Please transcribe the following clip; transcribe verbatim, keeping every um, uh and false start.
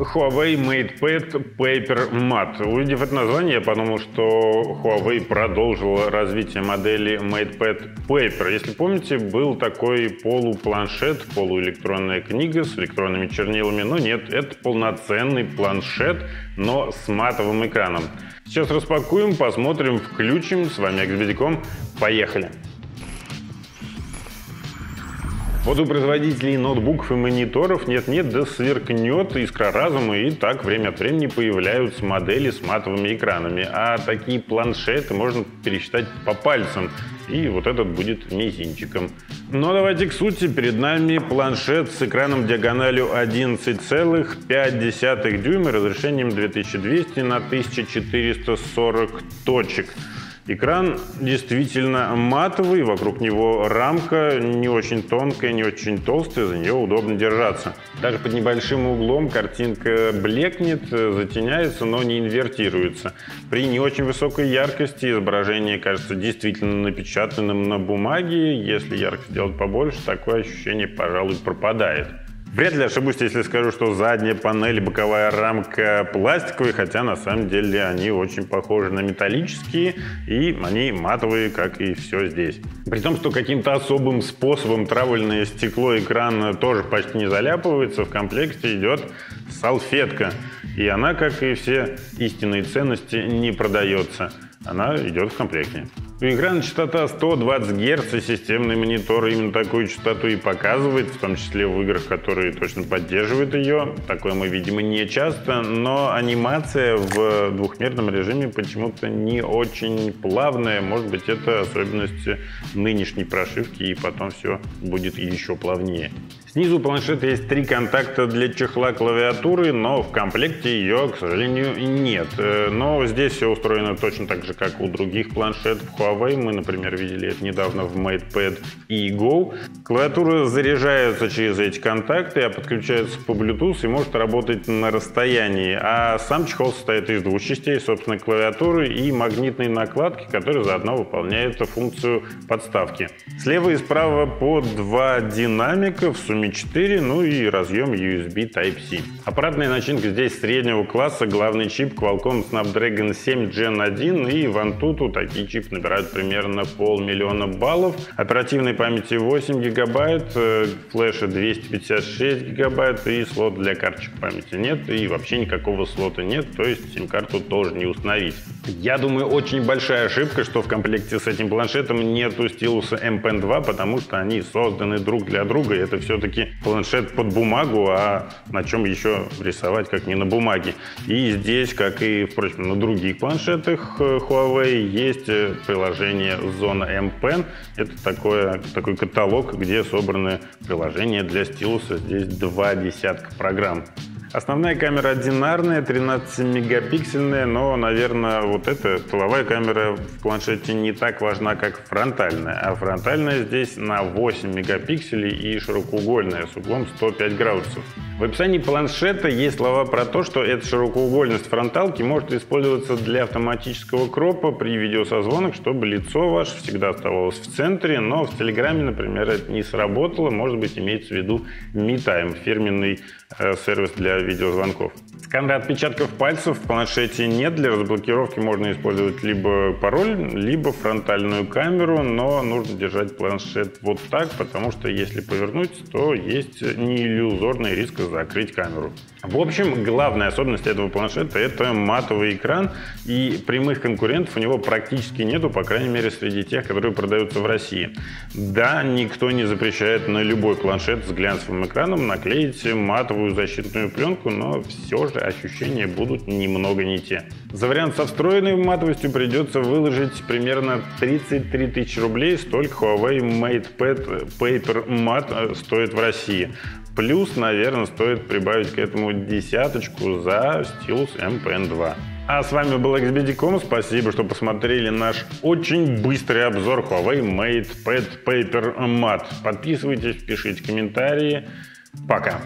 Huawei MatePad PaperMatte. Увидев это название, я подумал, что Huawei продолжила развитие модели MatePad Paper. Если помните, был такой полупланшет, полуэлектронная книга с электронными чернилами. Но нет, это полноценный планшет, но с матовым экраном. Сейчас распакуем, посмотрим, включим. С вами iXBT точка ком. Поехали! Вот у производителей ноутбуков и мониторов нет-нет, да сверкнет искра разума, и так время от времени появляются модели с матовыми экранами. А такие планшеты можно пересчитать по пальцам, и вот этот будет мизинчиком. Но давайте к сути. Перед нами планшет с экраном диагональю одиннадцать целых пять десятых дюйма, разрешением две тысячи двести на тысяча четыреста сорок точек. Экран действительно матовый, вокруг него рамка не очень тонкая, не очень толстая, за нее удобно держаться. Даже под небольшим углом картинка блекнет, затеняется, но не инвертируется. При не очень высокой яркости изображение кажется действительно напечатанным на бумаге. Если яркость делать побольше, такое ощущение, пожалуй, пропадает. Вряд ли ошибусь, если скажу, что задняя панель, боковая рамка пластиковые, хотя на самом деле они очень похожи на металлические, и они матовые, как и все здесь. При том, что каким-то особым способом травольное стекло экрана тоже почти не заляпывается, в комплекте идет салфетка, и она, как и все истинные ценности, не продается. Она идет в комплекте. У экрана частота сто двадцать Гц, и системный монитор именно такую частоту и показывает, в том числе в играх, которые точно поддерживают ее. Такое мы, видимо, не часто, но анимация в двухмерном режиме почему-то не очень плавная. Может быть, это особенность нынешней прошивки, и потом все будет еще плавнее. Снизу у планшета есть три контакта для чехла клавиатуры, но в комплекте ее, к сожалению, нет. Но здесь все устроено точно так же, как у других планшетов Huawei. Мы, например, видели это недавно в MatePad Ego. Клавиатура заряжается через эти контакты, а подключается по Bluetooth и может работать на расстоянии. А сам чехол состоит из двух частей, собственно, клавиатуры и магнитной накладки, которая заодно выполняет функцию подставки. Слева и справа по два динамика, в сумме четыре, ну и разъем ю эс би Type-C. Аппаратная начинка здесь среднего класса, главный чип Qualcomm Snapdragon семь джен один, и в Antutu такие чипы набирают примерно полмиллиона баллов. Оперативной памяти восемь гигабайт, флеша двести пятьдесят шесть гигабайт, и слот для карточек памяти нет, и вообще никакого слота нет, то есть сим-карту тоже не установить. Я думаю, очень большая ошибка, что в комплекте с этим планшетом нету стилуса эм пен два, потому что они созданы друг для друга, и это все-таки планшет под бумагу, а на чем еще рисовать, как не на бумаге. И здесь, как и, впрочем, на других планшетах Huawei, есть приложение Zona эм пен. Это такое, такой каталог, где собраны приложения для стилуса. Здесь два десятка программ. Основная камера одинарная, тринадцатимегапиксельная, но, наверное, вот эта тыловая камера в планшете не так важна, как фронтальная. А фронтальная здесь на восемь мегапикселей и широкоугольная с углом сто пять градусов. В описании планшета есть слова про то, что эта широкоугольность фронталки может использоваться для автоматического кропа при видеосозвонах, чтобы лицо ваше всегда оставалось в центре, но в Телеграме, например, это не сработало. Может быть, имеется в виду MeTime, фирменный э, сервис для видеозвонков. Сканера отпечатков пальцев в планшете нет. Для разблокировки можно использовать либо пароль, либо фронтальную камеру, но нужно держать планшет вот так, потому что если повернуть, то есть неиллюзорный риск закрыть камеру. В общем, главная особенность этого планшета — это матовый экран, и прямых конкурентов у него практически нету, по крайней мере, среди тех, которые продаются в России. Да, никто не запрещает на любой планшет с глянцевым экраном наклеить матовую защитную пленку, но все же ощущения будут немного не те. За вариант со встроенной матовостью придется выложить примерно тридцать три тысячи рублей, столько Huawei MatePad PaperMatte стоит в России. Плюс, наверное, стоит прибавить к этому десяточку за стилус эм пэ эн два. А с вами был iXBT точка ком. Спасибо, что посмотрели наш очень быстрый обзор Huawei MatePad PaperMatte. Подписывайтесь, пишите комментарии. Пока!